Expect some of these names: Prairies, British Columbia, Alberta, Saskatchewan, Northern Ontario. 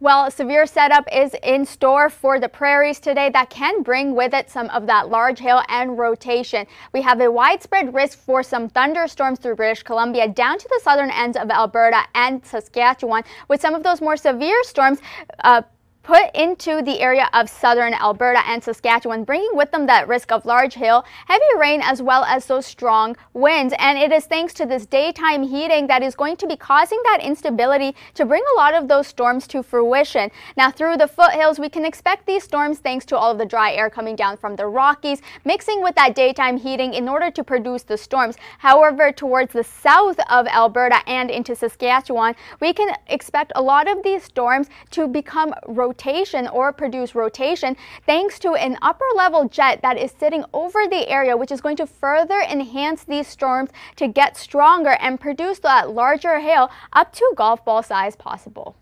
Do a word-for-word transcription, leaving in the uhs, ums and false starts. Well, severe setup is in store for the prairies today. That can bring with it some of that large hail and rotation. We have a widespread risk for some thunderstorms through British Columbia down to the southern ends of Alberta and Saskatchewan, with some of those more severe storms uh, put into the area of southern Alberta and Saskatchewan, bringing with them that risk of large hail, heavy rain, as well as those strong winds. And it is thanks to this daytime heating that is going to be causing that instability to bring a lot of those storms to fruition. Now, through the foothills, we can expect these storms thanks to all of the dry air coming down from the Rockies, mixing with that daytime heating in order to produce the storms. However, towards the south of Alberta and into Saskatchewan, we can expect a lot of these storms to become rotational rotation or produce rotation thanks to an upper level jet that is sitting over the area, which is going to further enhance these storms to get stronger and produce that larger hail up to golf ball size possible.